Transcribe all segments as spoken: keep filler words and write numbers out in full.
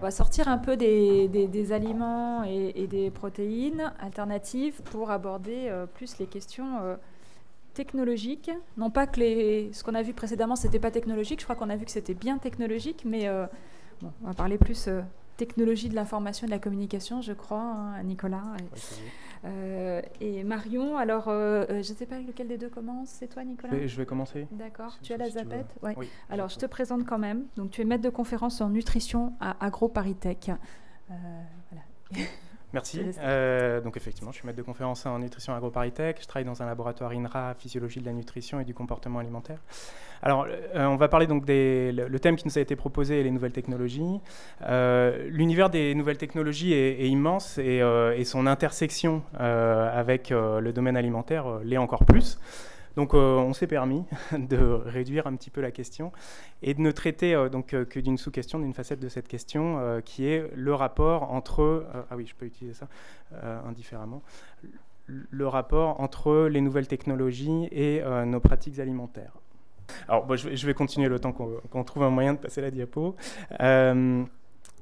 On va sortir un peu des, des, des aliments et, et des protéines alternatives pour aborder euh, plus les questions euh, technologiques. Non pas que les, ce qu'on a vu précédemment, ce n'était pas technologique. Je crois qu'on a vu que c'était bien technologique, mais euh, bon, on va parler plus euh, technologie de l'information et de la communication, je crois, hein, à Nicolas et, oui, euh, et Marion. Alors, euh, je ne sais pas lequel des deux commence. C'est toi, Nicolas? Je vais, je vais commencer. D'accord. Si tu as la si zapette ouais. Oui. Alors, je te présente quand même. Donc, tu es maître de conférence en nutrition à AgroParisTech. Euh, voilà. Merci. Euh, donc, effectivement, je suis maître de conférence en nutrition à AgroParisTech. Je travaille dans un laboratoire I N R A, physiologie de la nutrition et du comportement alimentaire. Alors, euh, on va parler donc des... Le, le thème qui nous a été proposé est les nouvelles technologies. Euh, L'univers des nouvelles technologies est, est immense et, euh, et son intersection euh, avec euh, le domaine alimentaire euh, l'est encore plus. Donc, euh, on s'est permis de réduire un petit peu la question et de ne traiter euh, donc, euh, que d'une sous-question, d'une facette de cette question, euh, qui est le rapport entre... Euh, ah oui, je peux utiliser ça euh, indifféremment. Le rapport entre les nouvelles technologies et euh, nos pratiques alimentaires. Alors, bon, je, vais, je vais continuer le temps qu'on qu'on trouve un moyen de passer la diapo. Euh,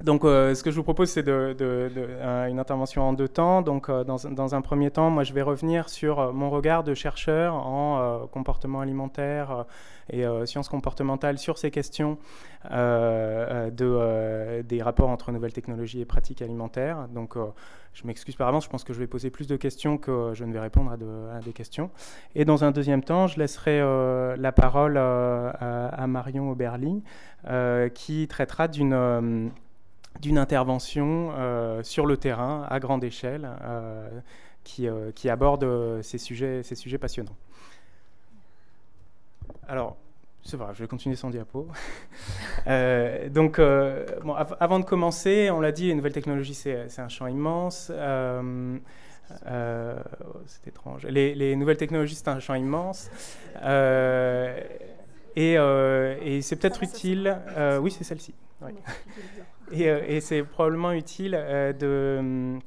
Donc, euh, ce que je vous propose, c'est de, de, de, euh, une intervention en deux temps. Donc, euh, dans, dans un premier temps, moi, je vais revenir sur euh, mon regard de chercheur en euh, comportement alimentaire euh, et euh, sciences comportementales sur ces questions euh, de, euh, des rapports entre nouvelles technologies et pratiques alimentaires. Donc, euh, je m'excuse par avance, je pense que je vais poser plus de questions que je ne vais répondre à, de, à des questions. Et dans un deuxième temps, je laisserai euh, la parole euh, à, à Marion Oberli, euh, qui traitera d'une... Euh, d'une intervention euh, sur le terrain, à grande échelle, euh, qui, euh, qui aborde euh, ces sujets, ces sujets passionnants. Alors, c'est vrai, je vais continuer sans diapo. euh, donc, euh, bon, av avant de commencer, on l'a dit, les nouvelles technologies, c'est un champ immense. Euh, euh, oh, c'est étrange. Les, les nouvelles technologies, c'est un champ immense. Euh, et euh, et c'est peut-être utile... Euh, oui, c'est celle-ci. Oui. Et, et c'est probablement utile euh, de,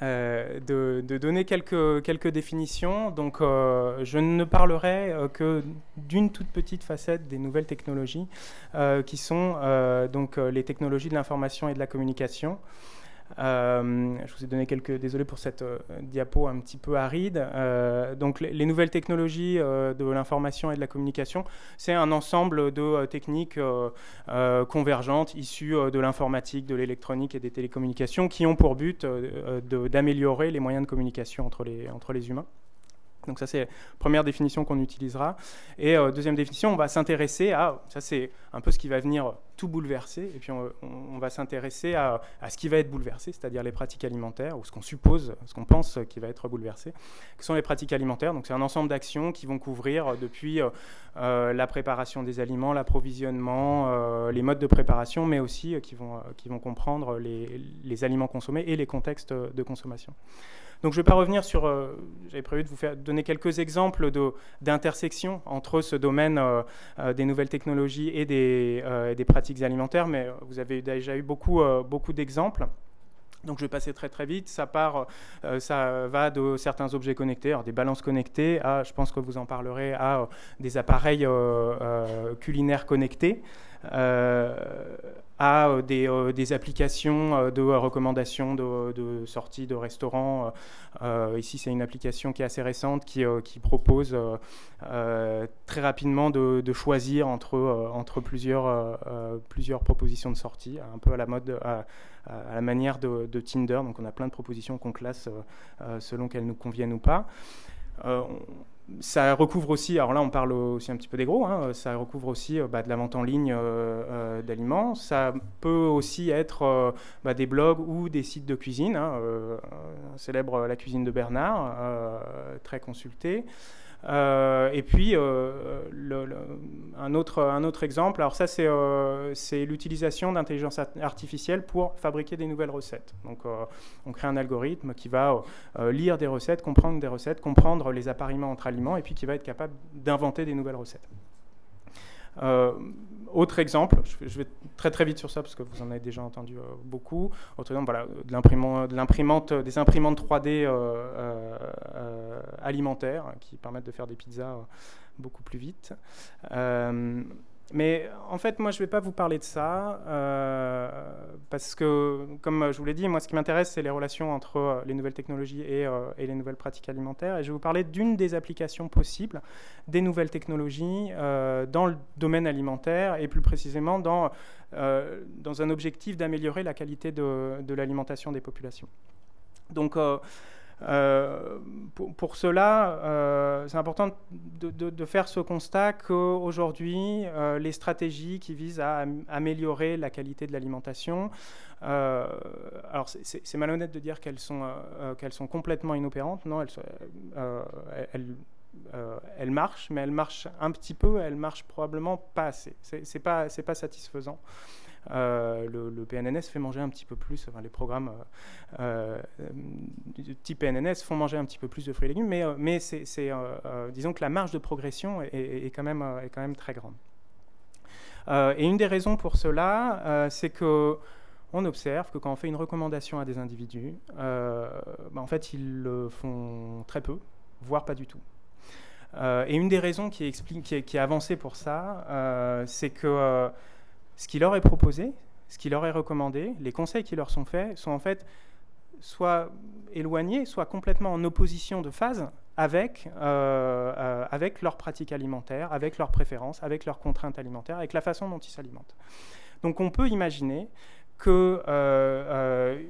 euh, de, de donner quelques, quelques définitions. Donc, euh, je ne parlerai euh, que d'une toute petite facette des nouvelles technologies, euh, qui sont euh, donc, les technologies de l'information et de la communication. Euh, je vous ai donné quelques... Désolé pour cette euh, diapo un petit peu aride. Euh, donc, les, les nouvelles technologies euh, de l'information et de la communication, c'est un ensemble de euh, techniques euh, euh, convergentes issues euh, de l'informatique, de l'électronique et des télécommunications qui ont pour but euh, d'améliorer les moyens de communication entre les, entre les humains. Donc, ça, c'est la première définition qu'on utilisera. Et euh, deuxième définition, on va s'intéresser à... Ça, c'est un peu ce qui va venir tout bouleverser. Et puis, on, on va s'intéresser à, à ce qui va être bouleversé, c'est-à-dire les pratiques alimentaires, ou ce qu'on suppose, ce qu'on pense qui va être bouleversé, que sont les pratiques alimentaires. Donc, c'est un ensemble d'actions qui vont couvrir depuis euh, la préparation des aliments, l'approvisionnement, euh, les modes de préparation, mais aussi euh, qui, vont, euh, qui vont comprendre les, les aliments consommés et les contextes de consommation. Donc, je ne vais pas revenir sur... Euh, j'avais prévu de vous faire, donner quelques exemples d'intersections entre ce domaine euh, euh, des nouvelles technologies et des, euh, des pratiques alimentaires, mais vous avez déjà eu beaucoup, euh, beaucoup d'exemples. Donc, je vais passer très, très vite. Ça part, euh, ça va de certains objets connectés, alors des balances connectées, à, je pense que vous en parlerez, à euh, des appareils euh, euh, culinaires connectés, euh, à euh, des, euh, des applications euh, de euh, recommandations de, de sorties de restaurants. Euh, ici, c'est une application qui est assez récente, qui, euh, qui propose euh, euh, très rapidement de, de choisir entre, euh, entre plusieurs, euh, plusieurs propositions de sortie, un peu à la mode... À, à la manière de, de Tinder. Donc, on a plein de propositions qu'on classe euh, selon qu'elles nous conviennent ou pas. Euh, ça recouvre aussi, alors là, on parle aussi un petit peu des gros, hein, ça recouvre aussi bah, de la vente en ligne euh, euh, d'aliments. Ça peut aussi être euh, bah, des blogs ou des sites de cuisine. Hein, euh, on célèbre la cuisine de Bernard, euh, très consultée. Euh, et puis, euh, le, le, un, autre, un autre exemple, alors ça, c'est euh, l'utilisation d'intelligence artificielle pour fabriquer des nouvelles recettes. Donc, euh, on crée un algorithme qui va euh, lire des recettes, comprendre des recettes, comprendre les appariements entre aliments, et puis qui va être capable d'inventer des nouvelles recettes. Euh, autre exemple, je, je vais très très vite sur ça parce que vous en avez déjà entendu euh, beaucoup. Autre exemple, voilà, de l'imprimante, de l'imprimante, des imprimantes trois D euh, euh, alimentaires qui permettent de faire des pizzas euh, beaucoup plus vite. Euh, Mais en fait, moi, je ne vais pas vous parler de ça, euh, parce que, comme je vous l'ai dit, moi, ce qui m'intéresse, c'est les relations entre euh, les nouvelles technologies et, euh, et les nouvelles pratiques alimentaires. Et je vais vous parler d'une des applications possibles des nouvelles technologies euh, dans le domaine alimentaire, et plus précisément dans, euh, dans un objectif d'améliorer la qualité de, de l'alimentation des populations. Donc, euh, Euh, pour, pour cela, euh, c'est important de, de, de faire ce constat qu'aujourd'hui, euh, les stratégies qui visent à améliorer la qualité de l'alimentation, euh, alors c'est malhonnête de dire qu'elles sont, euh, qu'elles sont complètement inopérantes, non, elles, euh, elles, euh, elles marchent, mais elles marchent un petit peu, elles marchent probablement pas assez, c'est pas, c'est pas satisfaisant. Euh, le, le P N N S fait manger un petit peu plus, enfin, les programmes euh, euh, du type P N N S font manger un petit peu plus de fruits et légumes, mais, euh, mais c'est, c'est, euh, euh, disons que la marge de progression est, est, est, quand, même, euh, est quand même très grande. Euh, et une des raisons pour cela, euh, c'est que on observe que quand on fait une recommandation à des individus, euh, bah, en fait, ils le font très peu, voire pas du tout. Euh, et une des raisons qui, explique, qui, est, qui est avancée pour ça, euh, c'est que euh, ce qui leur est proposé, ce qui leur est recommandé, les conseils qui leur sont faits sont en fait soit éloignés, soit complètement en opposition de phase avec, euh, euh, avec leur pratique alimentaire, avec leurs préférences, avec leurs contraintes alimentaires, avec la façon dont ils s'alimentent. Donc on peut imaginer que euh, euh,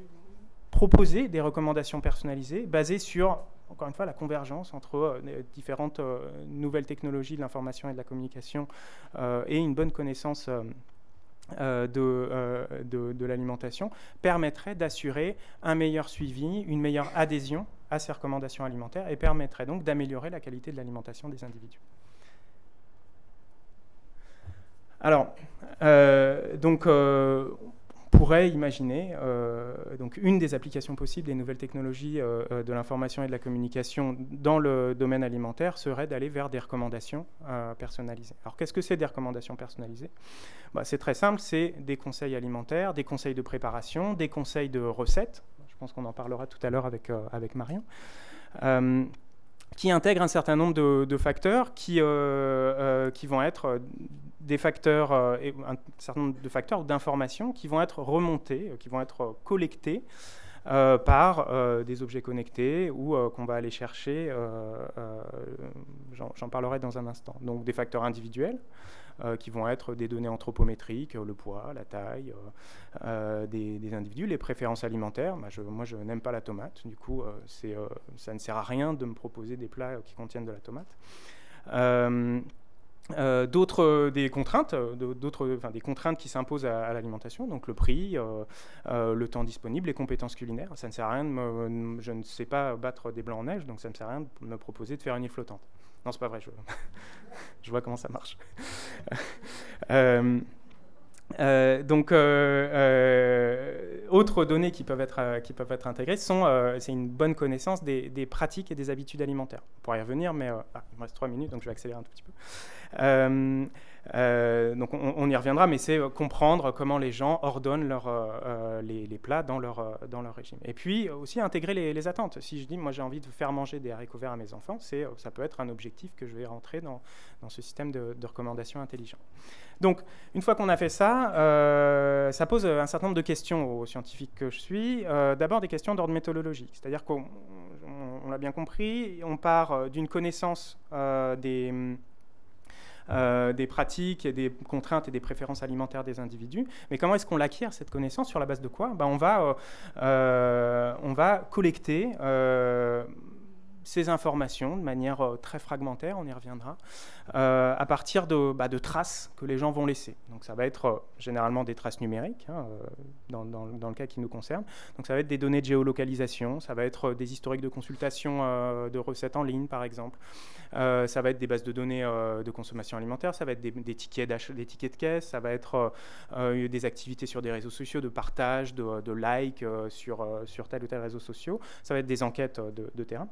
proposer des recommandations personnalisées basées sur, encore une fois, la convergence entre euh, différentes euh, nouvelles technologies de l'information et de la communication euh, et une bonne connaissance euh, Euh, de, euh, de, de l'alimentation permettrait d'assurer un meilleur suivi, une meilleure adhésion à ces recommandations alimentaires et permettrait donc d'améliorer la qualité de l'alimentation des individus. Alors, euh, donc, euh, on pourrait imaginer euh, donc une des applications possibles des nouvelles technologies euh, de l'information et de la communication dans le domaine alimentaire serait d'aller vers des recommandations euh, personnalisées. Alors qu'est-ce que c'est des recommandations personnalisées? Bah, c'est très simple, c'est des conseils alimentaires, des conseils de préparation, des conseils de recettes, je pense qu'on en parlera tout à l'heure avec, euh, avec Marion, euh, qui intègrent un certain nombre de, de facteurs qui, euh, euh, qui vont être des facteurs, euh, un certain nombre de facteurs d'information qui vont être remontés, qui vont être collectés euh, par euh, des objets connectés ou euh, qu'on va aller chercher, euh, euh, j'en parlerai dans un instant. Donc des facteurs individuels, Euh, qui vont être des données anthropométriques, euh, le poids, la taille, euh, euh, des, des individus, les préférences alimentaires. Bah, je, moi, je n'aime pas la tomate, du coup, euh, c'est, euh, ça ne sert à rien de me proposer des plats euh, qui contiennent de la tomate. Euh, euh, d'autres euh, des contraintes, d'autres, enfin, des contraintes qui s'imposent à, à l'alimentation, donc le prix, euh, euh, le temps disponible, les compétences culinaires. Ça ne sert à rien de me, je ne sais pas battre des blancs en neige, donc ça ne sert à rien de me proposer de faire une île flottante. Non, c'est pas vrai, je, je vois comment ça marche. euh, euh, donc, euh, euh, autres données qui peuvent être, euh, qui peuvent être intégrées, sont, euh, c'est une bonne connaissance des, des pratiques et des habitudes alimentaires. On pourra y revenir, mais euh, ah, il me reste trois minutes, donc je vais accélérer un tout petit peu. Euh, euh, donc, on, on y reviendra, mais c'est euh, comprendre comment les gens ordonnent leur, euh, les, les plats dans leur, euh, dans leur régime. Et puis, aussi, intégrer les, les attentes. Si je dis, moi, j'ai envie de faire manger des haricots verts à mes enfants, c'est, ça peut être un objectif que je vais rentrer dans, dans ce système de, de recommandations intelligent. Donc, une fois qu'on a fait ça, euh, ça pose un certain nombre de questions aux scientifiques que je suis. Euh, D'abord, des questions d'ordre méthodologique, c'est-à-dire qu'on on, on l'a bien compris, on part d'une connaissance euh, des... Euh, des pratiques et des contraintes et des préférences alimentaires des individus. Mais comment est-ce qu'on l'acquiert, cette connaissance? Sur la base de quoi? Ben, on, va, euh, euh, on va collecter euh, ces informations de manière euh, très fragmentaire, on y reviendra, euh, à partir de, bah, de traces que les gens vont laisser. Donc ça va être euh, généralement des traces numériques, hein, euh, dans, dans, dans le cas qui nous concerne. Donc ça va être des données de géolocalisation, ça va être euh, des historiques de consultation euh, de recettes en ligne, par exemple. Euh, ça va être des bases de données euh, de consommation alimentaire, ça va être des, des, tickets, des tickets de caisse, ça va être euh, des activités sur des réseaux sociaux, de partage, de, de like euh, sur, euh, sur tel ou tel réseau social, ça va être des enquêtes de, de terrain.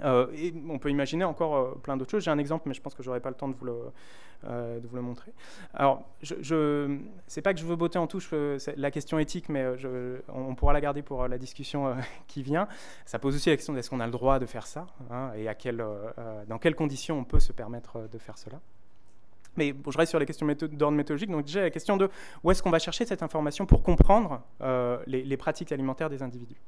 Euh, et on peut imaginer encore euh, plein d'autres choses. J'ai un exemple, mais je pense que je n'aurai pas le temps de vous le, euh, de vous le montrer. Alors, je, je, c'est pas que je veux botter en touche euh, la question éthique, mais je, on pourra la garder pour euh, la discussion euh, qui vient. Ça pose aussi la question est-ce qu'on a le droit de faire ça, hein, et à quel, euh, dans quelles conditions on peut se permettre de faire cela. Mais bon, je reste sur les questions d'ordre méthodologique. Donc déjà la question de où est-ce qu'on va chercher cette information pour comprendre euh, les, les pratiques alimentaires des individus.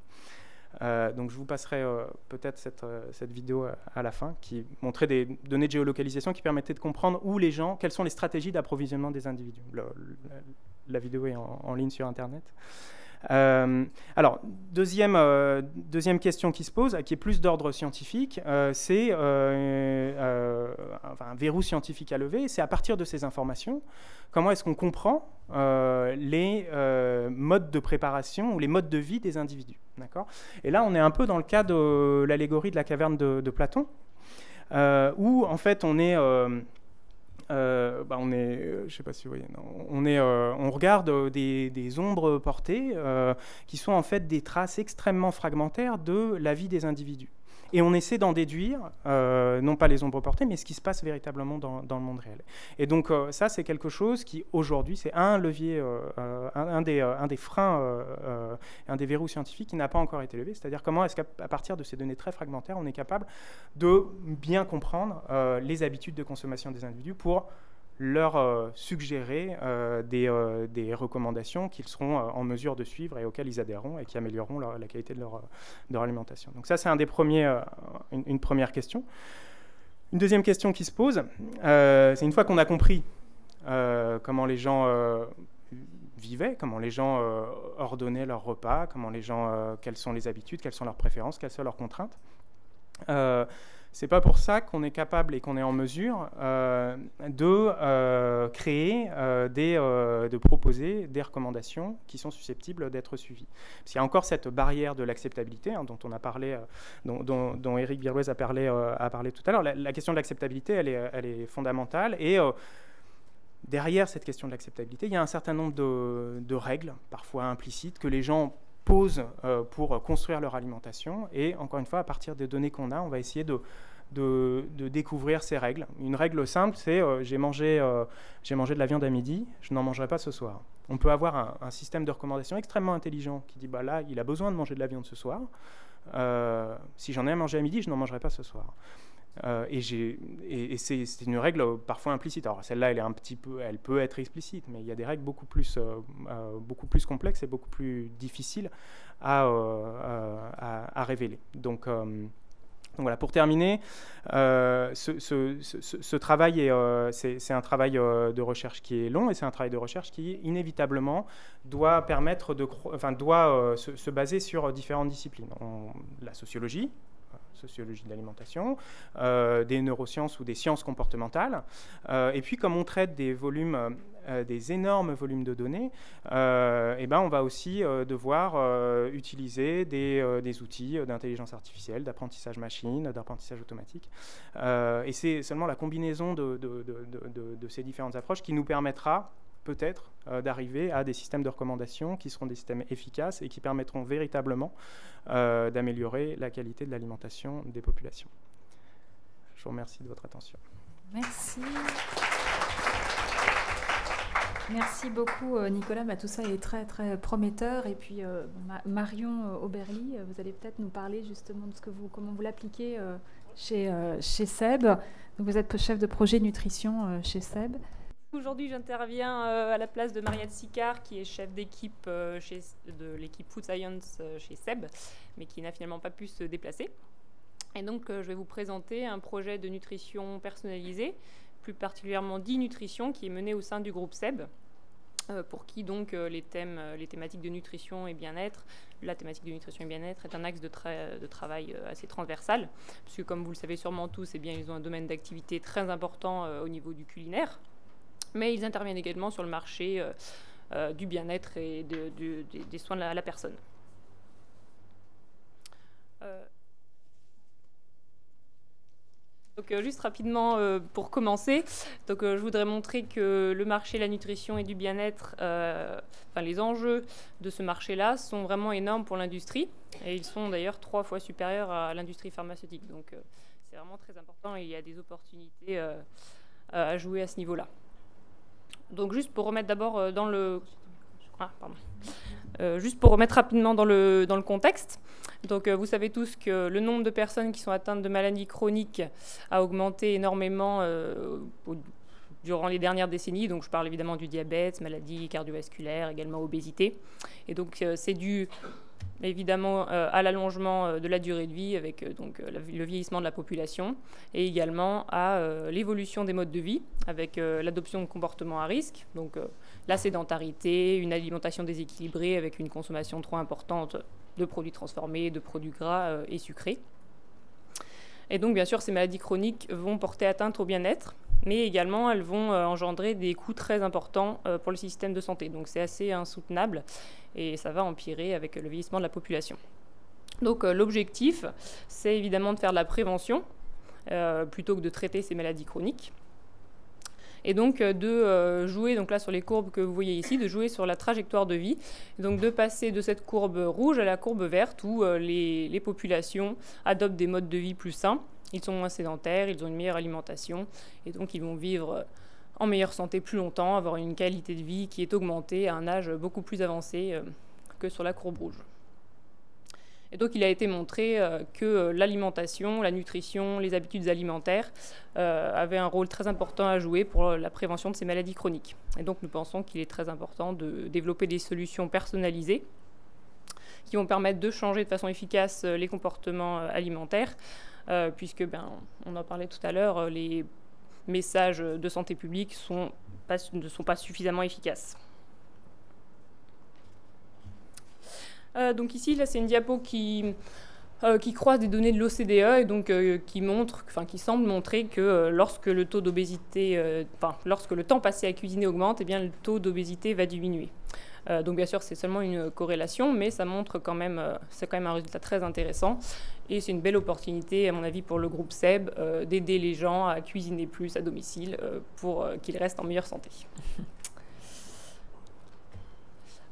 Euh, donc je vous passerai euh, peut-être cette, euh, cette vidéo à la fin qui montrait des données de géolocalisation qui permettaient de comprendre où les gens, quelles sont les stratégies d'approvisionnement des individus. Le, la, la vidéo est en, en ligne sur Internet. Euh, alors, deuxième, euh, deuxième question qui se pose, qui est plus d'ordre scientifique, euh, c'est euh, euh, enfin, un verrou scientifique à lever, c'est à partir de ces informations, comment est-ce qu'on comprend euh, les euh, modes de préparation ou les modes de vie des individus, d'accord ? Et là, on est un peu dans le cas de euh, l'allégorie de la caverne de, de Platon, euh, où en fait on est... Euh, Euh, bah on est, euh, je sais pas si vous voyez, non, on, est, euh, on regarde euh, des, des ombres portées euh, qui sont en fait des traces extrêmement fragmentaires de la vie des individus. Et on essaie d'en déduire, euh, non pas les ombres portées, mais ce qui se passe véritablement dans, dans le monde réel. Et donc euh, ça, c'est quelque chose qui, aujourd'hui, c'est un levier, euh, un, un, des, euh, un des freins, euh, euh, un des verrous scientifiques qui n'a pas encore été levé. C'est-à-dire comment est-ce qu'à partir de ces données très fragmentaires, on est capable de bien comprendre euh, les habitudes de consommation des individus pour leur euh, suggérer euh, des, euh, des recommandations qu'ils seront euh, en mesure de suivre et auxquelles ils adhéreront et qui amélioreront leur, la qualité de leur, de leur alimentation. Donc ça, c'est un des premiers, euh, une, une première question. Une deuxième question qui se pose, euh, c'est une fois qu'on a compris euh, comment les gens euh, vivaient, comment les gens euh, ordonnaient leurs repas, comment les gens, euh, quelles sont les habitudes, quelles sont leurs préférences, quelles sont leurs contraintes, euh, c'est pas pour ça qu'on est capable et qu'on est en mesure euh, de euh, créer, euh, des, euh, de proposer des recommandations qui sont susceptibles d'être suivies. Parce qu'il y a encore cette barrière de l'acceptabilité hein, dont on a parlé, euh, dont, dont, dont Eric Birlouez a parlé, euh, a parlé tout à l'heure. La, la question de l'acceptabilité, elle est, elle est fondamentale et euh, derrière cette question de l'acceptabilité, il y a un certain nombre de, de règles, parfois implicites, que les gens pose euh, pour construire leur alimentation. Et encore une fois, à partir des données qu'on a, on va essayer de, de, de découvrir ces règles. Une règle simple, c'est euh, j'ai mangé, euh, j'ai mangé de la viande à midi, je n'en mangerai pas ce soir. On peut avoir un, un système de recommandation extrêmement intelligent qui dit, bah là, il a besoin de manger de la viande ce soir. Euh, si j'en ai à manger à midi, je n'en mangerai pas ce soir. Euh, et et, et c'est une règle parfois implicite. Alors celle-là, elle est un petit peu, elle peut être explicite, mais il y a des règles beaucoup plus, euh, euh, beaucoup plus complexes et beaucoup plus difficiles à, euh, à, à révéler. Donc, euh, donc voilà. Pour terminer, euh, ce, ce, ce, ce travail est, euh, c'est un travail euh, de recherche qui est long et c'est un travail de recherche qui inévitablement doit permettre de, enfin doit euh, se, se baser sur différentes disciplines. On, la sociologie. sociologie de l'alimentation, euh, des neurosciences ou des sciences comportementales. Euh, et puis, comme on traite des volumes, euh, des énormes volumes de données, euh, eh ben, on va aussi euh, devoir euh, utiliser des, euh, des outils d'intelligence artificielle, d'apprentissage machine, d'apprentissage automatique. Euh, et c'est seulement la combinaison de, de, de, de, de, de ces différentes approches qui nous permettra peut-être euh, d'arriver à des systèmes de recommandation qui seront des systèmes efficaces et qui permettront véritablement euh, d'améliorer la qualité de l'alimentation des populations. Je vous remercie de votre attention. Merci. Merci beaucoup Nicolas, bah, tout ça est très très prometteur et puis euh, Ma Marion Oberli, vous allez peut-être nous parler justement de ce que vous, comment vous l'appliquez euh, chez, euh, chez S E B. Donc, vous êtes chef de projet nutrition euh, chez S E B. Aujourd'hui, j'interviens euh, à la place de Marianne Sicard, qui est chef d'équipe euh, de l'équipe Food Science euh, chez S E B, mais qui n'a finalement pas pu se déplacer. Et donc, euh, je vais vous présenter un projet de nutrition personnalisée, plus particulièrement d'e-nutrition, qui est mené au sein du groupe S E B, euh, pour qui donc euh, les thèmes, les thématiques de nutrition et bien-être, la thématique de nutrition et bien-être est un axe de, tra de travail euh, assez transversal, parce que comme vous le savez sûrement tous, eh bien, ils ont un domaine d'activité très important euh, au niveau du culinaire. Mais ils interviennent également sur le marché euh, euh, du bien-être et de, de, de, des soins à la, la personne. Euh Donc, euh, juste rapidement euh, pour commencer, donc, euh, je voudrais montrer que le marché de la nutrition et du bien-être, euh, enfin, les enjeux de ce marché-là sont vraiment énormes pour l'industrie et ils sont d'ailleurs trois fois supérieurs à l'industrie pharmaceutique. Donc euh, c'est vraiment très important et il y a des opportunités euh, à jouer à ce niveau-là. Donc juste pour remettre d'abord dans le ah, pardon. Euh, juste pour remettre rapidement dans le dans le contexte. Donc euh, vous savez tous que le nombre de personnes qui sont atteintes de maladies chroniques a augmenté énormément euh, au, durant les dernières décennies. Donc je parle évidemment du diabète, maladies cardiovasculaires, également obésité. Et donc euh, c'est dû évidemment euh, à l'allongement euh, de la durée de vie avec euh, donc, euh, le vieillissement de la population et également à euh, l'évolution des modes de vie avec euh, l'adoption de comportements à risque, donc euh, la sédentarité, une alimentation déséquilibrée avec une consommation trop importante de produits transformés, de produits gras euh, et sucrés. Et donc bien sûr ces maladies chroniques vont porter atteinte au bien-être, mais également elles vont euh, engendrer des coûts très importants euh, pour le système de santé. Donc c'est assez insoutenable et ça va empirer avec le vieillissement de la population. Donc euh, l'objectif, c'est évidemment de faire de la prévention euh, plutôt que de traiter ces maladies chroniques. Et donc euh, de euh, jouer, donc là sur les courbes que vous voyez ici, de jouer sur la trajectoire de vie. Donc de passer de cette courbe rouge à la courbe verte où euh, les, les populations adoptent des modes de vie plus sains. Ils sont moins sédentaires, ils ont une meilleure alimentation et donc ils vont vivre en meilleure santé plus longtemps, avoir une qualité de vie qui est augmentée à un âge beaucoup plus avancé que sur la courbe rouge. Et donc il a été montré que l'alimentation, la nutrition, les habitudes alimentaires euh, avaient un rôle très important à jouer pour la prévention de ces maladies chroniques. Et donc nous pensons qu'il est très important de développer des solutions personnalisées qui vont permettre de changer de façon efficace les comportements alimentaires. Euh, puisque, ben, on en parlait tout à l'heure, les messages de santé publique sont pas, ne sont pas suffisamment efficaces. Euh, donc ici, là, c'est une diapo qui, euh, qui croise des données de l'O C D E et donc euh, qui montre, enfin, qui semble montrer que euh, lorsque le taux d'obésité, euh, enfin, lorsque le temps passé à cuisiner augmente, eh bien, le taux d'obésité va diminuer. Euh, donc bien sûr c'est seulement une corrélation, mais ça montre quand même, euh, c'est quand même un résultat très intéressant et c'est une belle opportunité à mon avis pour le groupe S E B euh, d'aider les gens à cuisiner plus à domicile euh, pour euh, qu'ils restent en meilleure santé.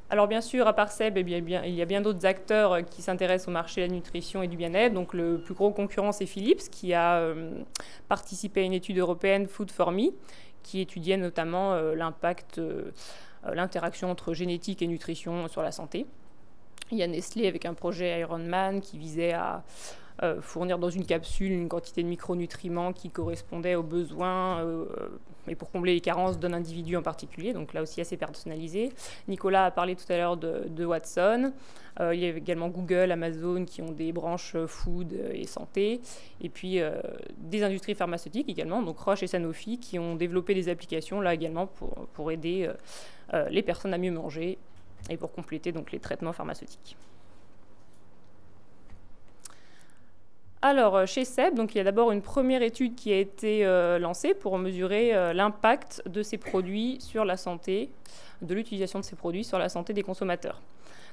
Alors bien sûr, à part S E B, eh bien, bien, il y a bien d'autres acteurs qui s'intéressent au marché de la nutrition et du bien-être. Donc le plus gros concurrent, c'est Philips, qui a euh, participé à une étude européenne Food for Me, qui étudiait notamment euh, l'impact, euh, l'interaction entre génétique et nutrition sur la santé. Il y a Nestlé avec un projet Ironman qui visait à euh, fournir dans une capsule une quantité de micronutriments qui correspondait aux besoins euh, et pour combler les carences d'un individu en particulier, donc là aussi assez personnalisé. Nicolas a parlé tout à l'heure de, de Watson. Euh, il y a également Google, Amazon qui ont des branches food et santé. Et puis euh, des industries pharmaceutiques également, donc Roche et Sanofi qui ont développé des applications là également pour, pour aider euh, euh, les personnes à mieux manger et pour compléter donc les traitements pharmaceutiques. Alors, chez S E B, donc, il y a d'abord une première étude qui a été euh, lancée pour mesurer euh, l'impact de ces produits sur la santé, de l'utilisation de ces produits sur la santé des consommateurs.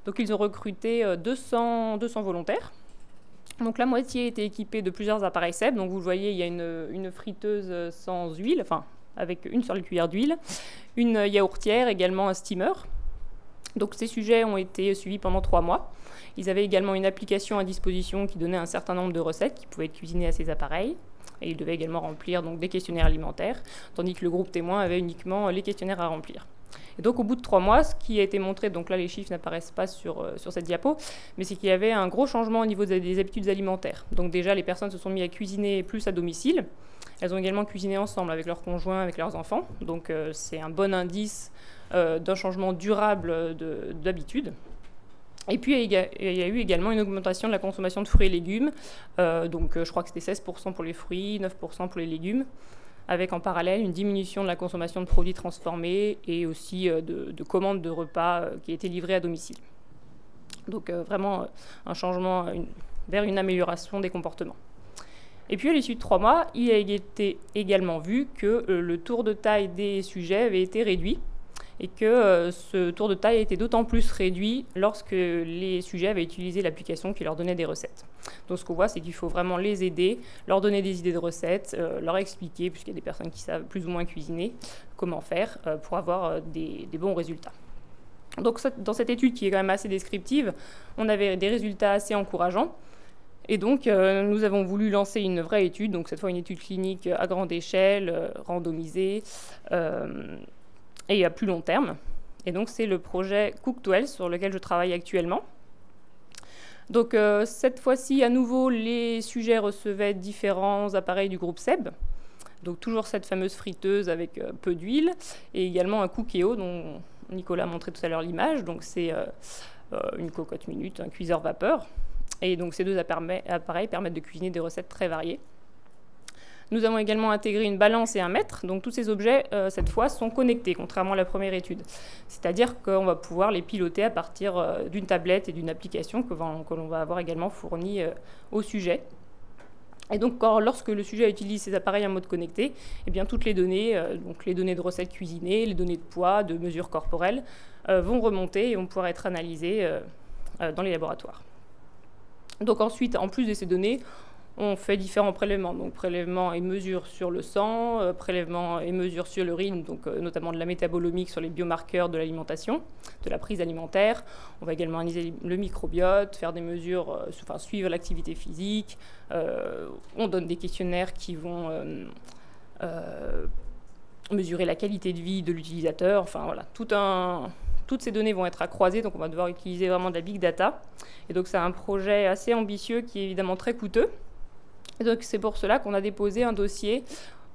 Donc, ils ont recruté euh, deux cents volontaires. Donc, la moitié était équipée de plusieurs appareils S E B. Donc, vous le voyez, il y a une, une friteuse sans huile, enfin, avec une seule cuillère d'huile, une yaourtière, également un steamer. Donc, ces sujets ont été suivis pendant trois mois. Ils avaient également une application à disposition qui donnait un certain nombre de recettes qui pouvaient être cuisinées à ces appareils. Et ils devaient également remplir donc, des questionnaires alimentaires, tandis que le groupe témoin avait uniquement les questionnaires à remplir. Et donc, au bout de trois mois, ce qui a été montré, donc là, les chiffres n'apparaissent pas sur, euh, sur cette diapo, mais c'est qu'il y avait un gros changement au niveau des, des habitudes alimentaires. Donc déjà, les personnes se sont mises à cuisiner plus à domicile. Elles ont également cuisiné ensemble avec leurs conjoints, avec leurs enfants. Donc, euh, c'est un bon indice euh, d'un changement durable d'habitude. Et puis, il y a eu également une augmentation de la consommation de fruits et légumes. Euh, donc, je crois que c'était seize pour cent pour les fruits, neuf pour cent pour les légumes, avec en parallèle une diminution de la consommation de produits transformés et aussi de, de commandes de repas qui étaient livrées à domicile. Donc, euh, vraiment un changement une, vers une amélioration des comportements. Et puis, à l'issue de trois mois, il a été également vu que euh, le tour de taille des sujets avait été réduit, et que euh, ce tour de taille a été d'autant plus réduit lorsque les sujets avaient utilisé l'application qui leur donnait des recettes. Donc ce qu'on voit, c'est qu'il faut vraiment les aider, leur donner des idées de recettes, euh, leur expliquer, puisqu'il y a des personnes qui savent plus ou moins cuisiner, comment faire euh, pour avoir euh, des, des bons résultats. Donc ça, dans cette étude qui est quand même assez descriptive, on avait des résultats assez encourageants. Et donc, euh, nous avons voulu lancer une vraie étude, donc cette fois une étude clinique à grande échelle, euh, randomisée, euh, et à plus long terme. Et donc, c'est le projet Cook to Well sur lequel je travaille actuellement. Donc, euh, cette fois-ci, à nouveau, les sujets recevaient différents appareils du groupe S E B. Donc toujours cette fameuse friteuse avec euh, peu d'huile et également un Cook deux Well dont Nicolas a montré tout à l'heure l'image. Donc c'est euh, une cocotte minute, un cuiseur vapeur. Et donc ces deux appareils permettent de cuisiner des recettes très variées. Nous avons également intégré une balance et un mètre. Donc tous ces objets, euh, cette fois, sont connectés, contrairement à la première étude. C'est-à-dire qu'on va pouvoir les piloter à partir euh, d'une tablette et d'une application que, que l'on va avoir également fournie euh, au sujet. Et donc, quand, lorsque le sujet utilise ces appareils en mode connecté, eh bien, toutes les données, euh, donc les données de recettes cuisinées, les données de poids, de mesures corporelles, euh, vont remonter et vont pouvoir être analysées euh, euh, dans les laboratoires. Donc ensuite, en plus de ces données, on fait différents prélèvements, donc prélèvements et mesures sur le sang, euh, prélèvements et mesures sur l'urine, donc euh, notamment de la métabolomique sur les biomarqueurs de l'alimentation, de la prise alimentaire. On va également analyser le microbiote, faire des mesures, euh, enfin, suivre l'activité physique. Euh, on donne des questionnaires qui vont euh, euh, mesurer la qualité de vie de l'utilisateur. Enfin voilà, tout un... Toutes ces données vont être à croiser, donc on va devoir utiliser vraiment de la big data. Et donc c'est un projet assez ambitieux qui est évidemment très coûteux. Et donc c'est pour cela qu'on a déposé un dossier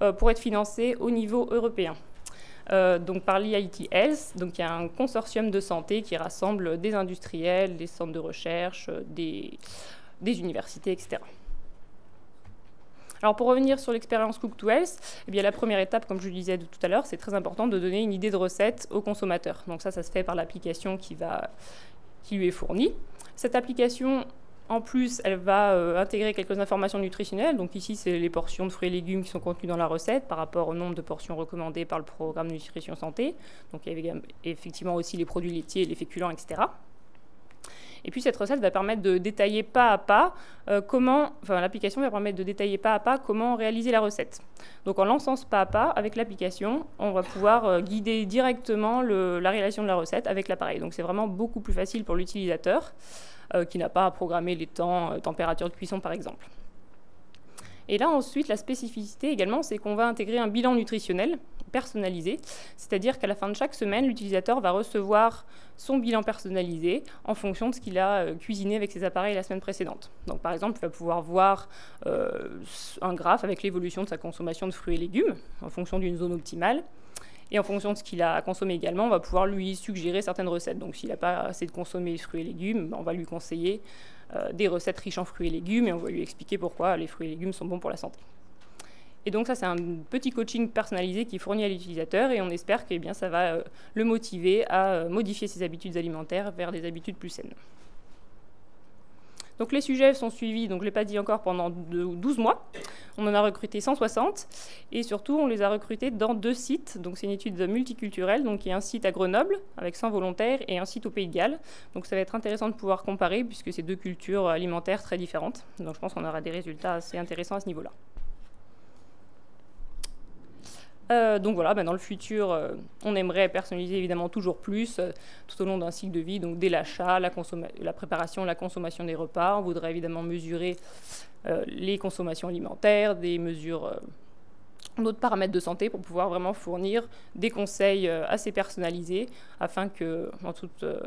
euh, pour être financé au niveau européen. Euh, donc par l'I I T Health, donc il y a un consortium de santé qui rassemble des industriels, des centres de recherche, des, des universités, et cetera. Alors pour revenir sur l'expérience Cook deux Well, eh bien la première étape, comme je le disais tout à l'heure, c'est très important de donner une idée de recette au consommateur. Donc ça, ça se fait par l'application qui, qui lui est fournie. Cette application, en plus, elle va euh, intégrer quelques informations nutritionnelles. Donc ici, c'est les portions de fruits et légumes qui sont contenues dans la recette par rapport au nombre de portions recommandées par le programme Nutrition Santé. Donc il y avait effectivement aussi les produits laitiers, les féculents, et cetera. Et puis cette recette va permettre de détailler pas à pas euh, comment, enfin l'application va permettre de détailler pas à pas comment réaliser la recette. Donc en lançant ce pas à pas avec l'application, on va pouvoir euh, guider directement le, la réalisation de la recette avec l'appareil. Donc c'est vraiment beaucoup plus facile pour l'utilisateur euh, qui n'a pas à programmer les temps, euh, température de cuisson par exemple. Et là ensuite, la spécificité également, c'est qu'on va intégrer un bilan nutritionnel personnalisé, c'est-à-dire qu'à la fin de chaque semaine, l'utilisateur va recevoir son bilan personnalisé en fonction de ce qu'il a euh, cuisiné avec ses appareils la semaine précédente. Donc par exemple, il va pouvoir voir euh, un graphe avec l'évolution de sa consommation de fruits et légumes en fonction d'une zone optimale. Et en fonction de ce qu'il a consommé également, on va pouvoir lui suggérer certaines recettes. Donc s'il n'a pas assez de consommer fruits et légumes, on va lui conseiller euh, des recettes riches en fruits et légumes et on va lui expliquer pourquoi les fruits et légumes sont bons pour la santé. Et donc ça, c'est un petit coaching personnalisé qui est fourni à l'utilisateur et on espère que eh bien, ça va euh, le motiver à euh, modifier ses habitudes alimentaires vers des habitudes plus saines. Donc les sujets sont suivis, donc je ne l'ai pas dit encore, pendant douze mois. On en a recruté cent soixante et surtout on les a recrutés dans deux sites. Donc c'est une étude multiculturelle, donc il y a un site à Grenoble avec cent volontaires et un site au Pays de Galles. Donc ça va être intéressant de pouvoir comparer puisque c'est deux cultures alimentaires très différentes. Donc je pense qu'on aura des résultats assez intéressants à ce niveau-là. Euh, donc voilà, ben dans le futur, euh, on aimerait personnaliser évidemment toujours plus euh, tout au long d'un cycle de vie, donc dès l'achat, la, la préparation, la consommation des repas. On voudrait évidemment mesurer euh, les consommations alimentaires, des mesures, euh, d'autres paramètres de santé pour pouvoir vraiment fournir des conseils euh, assez personnalisés afin que, en tout, euh,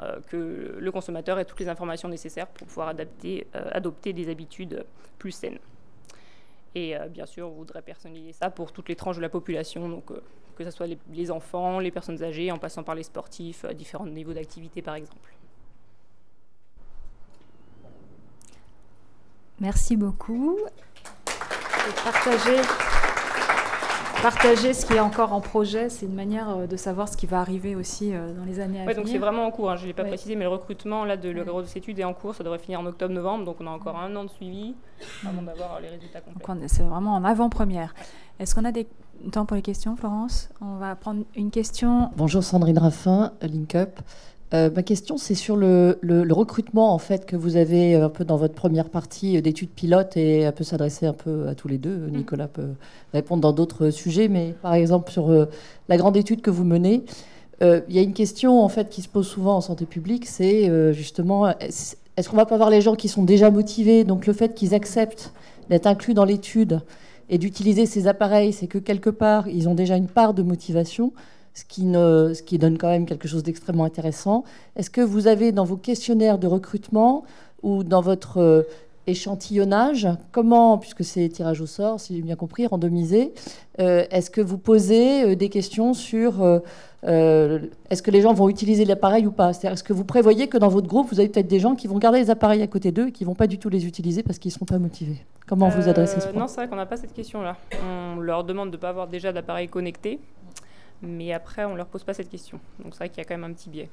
euh, que le consommateur ait toutes les informations nécessaires pour pouvoir adapter, euh, adopter des habitudes plus saines. Et euh, bien sûr, on voudrait personnaliser ça pour toutes les tranches de la population, donc euh, que ce soit les, les enfants, les personnes âgées, en passant par les sportifs, à différents niveaux d'activité par exemple. Merci beaucoup. Et partager, partager ce qui est encore en projet, c'est une manière de savoir ce qui va arriver aussi euh, dans les années ouais, à donc venir. Donc c'est vraiment en cours, hein, je ne l'ai pas ouais. précisé, mais le recrutement là, de ouais. l'Agro de cette étude est en cours, ça devrait finir en octobre-novembre, donc on a encore un an de suivi. Avant d'avoir les résultats complets. C'est vraiment en avant-première. Est-ce qu'on a des temps pour les questions, Florence? On va prendre une question. Bonjour Sandrine Raffin, Linkup. Euh, ma question, c'est sur le, le, le recrutement en fait, que vous avez un peu dans votre première partie d'études pilotes et elle peut s'adresser un peu à tous les deux. Nicolas mmh. peut répondre dans d'autres sujets, mais par exemple sur euh, la grande étude que vous menez, euh, il y a une question en fait, qui se pose souvent en santé publique, c'est euh, justement... Est-ce qu'on ne va pas voir les gens qui sont déjà motivés? Donc le fait qu'ils acceptent d'être inclus dans l'étude et d'utiliser ces appareils, c'est que quelque part, ils ont déjà une part de motivation, ce qui, ne, ce qui donne quand même quelque chose d'extrêmement intéressant. Est-ce que vous avez dans vos questionnaires de recrutement ou dans votre échantillonnage, comment, puisque c'est tirage au sort, si j'ai bien compris, randomisé, euh, est-ce que vous posez des questions sur euh, euh, est-ce que les gens vont utiliser l'appareil ou pas? C'est-à-dire, est-ce que vous prévoyez que dans votre groupe, vous avez peut-être des gens qui vont garder les appareils à côté d'eux et qui ne vont pas du tout les utiliser parce qu'ils ne sont pas motivés? Comment vous euh, adressez ce point? Non, c'est vrai qu'on n'a pas cette question-là. On leur demande de ne pas avoir déjà d'appareil connecté, mais après, on ne leur pose pas cette question. Donc c'est vrai qu'il y a quand même un petit biais.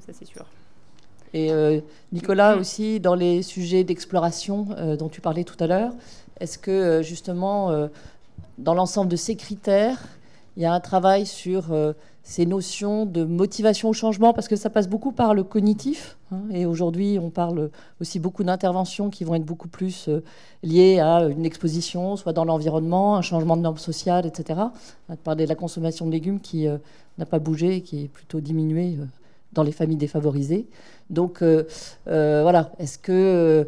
Ça, c'est sûr. Et euh, Nicolas aussi, dans les sujets d'exploration euh, dont tu parlais tout à l'heure, est-ce que justement, euh, dans l'ensemble de ces critères, il y a un travail sur euh, ces notions de motivation au changement? Parce que ça passe beaucoup par le cognitif. Hein, et aujourd'hui, on parle aussi beaucoup d'interventions qui vont être beaucoup plus euh, liées à une exposition, soit dans l'environnement, un changement de normes sociales, et cetera. On a parlé de la consommation de légumes qui euh, n'a pas bougé et qui est plutôt diminuée euh, dans les familles défavorisées. Donc, euh, euh, voilà, est-ce que euh,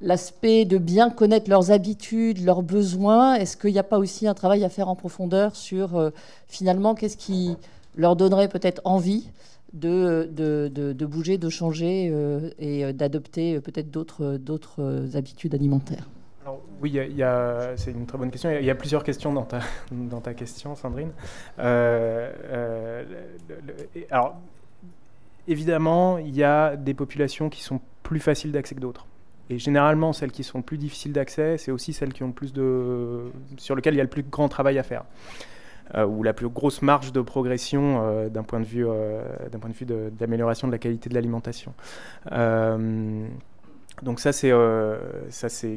l'aspect de bien connaître leurs habitudes, leurs besoins, est-ce qu'il n'y a pas aussi un travail à faire en profondeur sur, euh, finalement, qu'est-ce qui leur donnerait peut-être envie de, de, de, de bouger, de changer euh, et d'adopter peut-être d'autres, d'autres habitudes alimentaires? Alors, oui, il y a, c'est une très bonne question. Il y a plusieurs questions dans ta, dans ta question, Sandrine. Euh, euh, le, le, alors... Évidemment, il y a des populations qui sont plus faciles d'accès que d'autres. Et généralement, celles qui sont plus difficiles d'accès, c'est aussi celles qui ont le plus de... sur lesquelles il y a le plus grand travail à faire, euh, ou la plus grosse marge de progression euh, d'un point de vue, euh, d'un point de vue de, d'amélioration de la qualité de l'alimentation. Euh... Donc ça, c'est euh,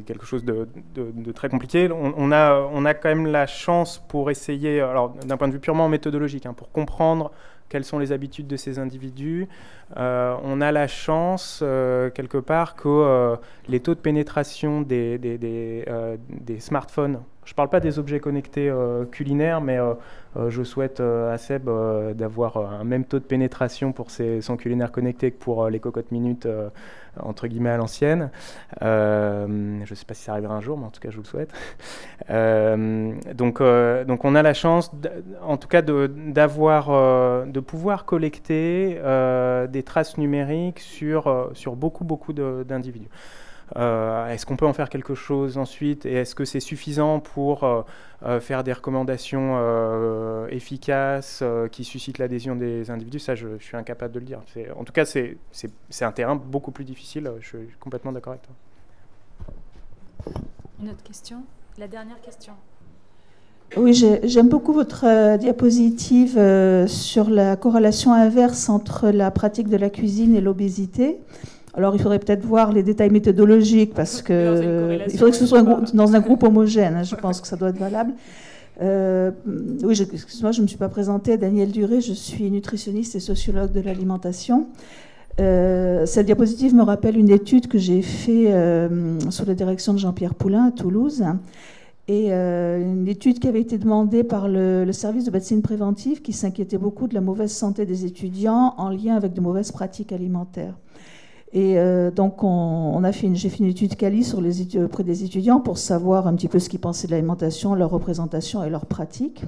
quelque chose de, de, de très compliqué. On, on, a, on a quand même la chance pour essayer, alors d'un point de vue purement méthodologique, hein, pour comprendre quelles sont les habitudes de ces individus, euh, on a la chance, euh, quelque part, que euh, les taux de pénétration des, des, des, euh, des smartphones, je ne parle pas des objets connectés euh, culinaires, mais euh, euh, je souhaite euh, à Seb euh, d'avoir euh, un même taux de pénétration pour ses, son culinaire connecté que pour euh, les cocottes minutes, euh, entre guillemets, à l'ancienne. Euh, je ne sais pas si ça arrivera un jour, mais en tout cas, je vous le souhaite. Euh, donc, euh, donc, on a la chance, en tout cas, de, d'avoir, euh, de pouvoir collecter euh, des traces numériques sur, sur beaucoup, beaucoup d'individus. Euh, est-ce qu'on peut en faire quelque chose ensuite et est-ce que c'est suffisant pour euh, faire des recommandations euh, efficaces euh, qui suscitent l'adhésion des individus? Ça, je, je suis incapable de le dire. En tout cas, c'est un terrain beaucoup plus difficile. Je suis complètement d'accord avec toi. Une autre question? La dernière question. Oui, j'aime beaucoup votre euh, diapositive euh, sur la corrélation inverse entre la pratique de la cuisine et l'obésité. Alors, il faudrait peut-être voir les détails méthodologiques, parce que euh, il faudrait que ce soit un, dans un groupe homogène. Hein, je pense que ça doit être valable. Euh, oui, excuse-moi, je ne me suis pas présentée. Danielle Duré, je suis nutritionniste et sociologue de l'alimentation. Euh, cette diapositive me rappelle une étude que j'ai faite euh, sous la direction de Jean-Pierre Poulain à Toulouse. Et euh, une étude qui avait été demandée par le, le service de médecine préventive, qui s'inquiétait beaucoup de la mauvaise santé des étudiants en lien avec de mauvaises pratiques alimentaires. Et euh, donc, on, on a fait j'ai fait une étude quali sur les, auprès des étudiants pour savoir un petit peu ce qu'ils pensaient de l'alimentation, leur représentation et leurs pratiques.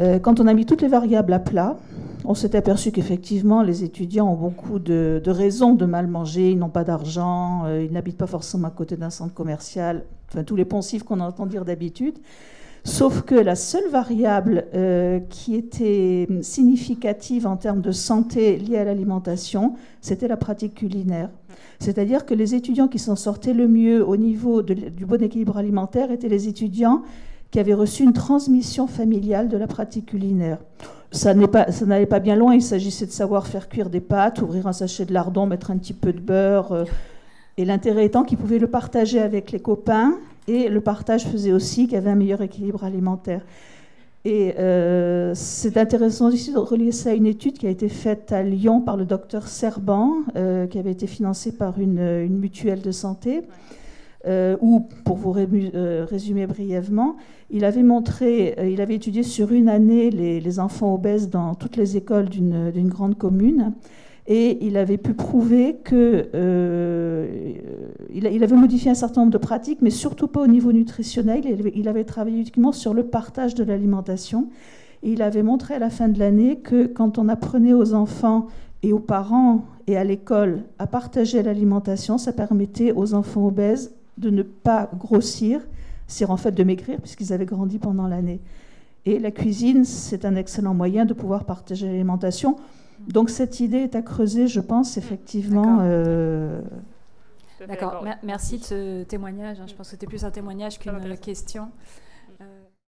Euh, quand on a mis toutes les variables à plat, on s'est aperçu qu'effectivement, les étudiants ont beaucoup de, de raisons de mal manger. Ils n'ont pas d'argent, euh, ils n'habitent pas forcément à côté d'un centre commercial. Enfin, tous les poncifs qu'on entend dire d'habitude. Sauf que la seule variable euh, qui était significative en termes de santé liée à l'alimentation, c'était la pratique culinaire. C'est-à-dire que les étudiants qui s'en sortaient le mieux au niveau de, du bon équilibre alimentaire étaient les étudiants qui avaient reçu une transmission familiale de la pratique culinaire. Ça n'allait pas, pas bien loin, il s'agissait de savoir faire cuire des pâtes, ouvrir un sachet de lardon, mettre un petit peu de beurre. Euh, et l'intérêt étant qu'ils pouvaient le partager avec les copains. Et le partage faisait aussi qu'il y avait un meilleur équilibre alimentaire. Et euh, c'est intéressant aussi de relier ça à une étude qui a été faite à Lyon par le docteur Serban, euh, qui avait été financée par une, une mutuelle de santé, euh, où, pour vous ré euh, résumer brièvement, il avait montré, euh, il avait étudié sur une année les, les enfants obèses dans toutes les écoles d'une grande commune. Et il avait pu prouver que euh, il, il avait modifié un certain nombre de pratiques, mais surtout pas au niveau nutritionnel. Il avait, il avait travaillé uniquement sur le partage de l'alimentation. Et il avait montré à la fin de l'année que quand on apprenait aux enfants et aux parents et à l'école à partager l'alimentation, ça permettait aux enfants obèses de ne pas grossir, c'est en fait de maigrir puisqu'ils avaient grandi pendant l'année. Et la cuisine, c'est un excellent moyen de pouvoir partager l'alimentation. Donc cette idée est à creuser, je pense, effectivement. D'accord, euh... merci de ce témoignage. Je pense que c'était plus un témoignage qu'une question.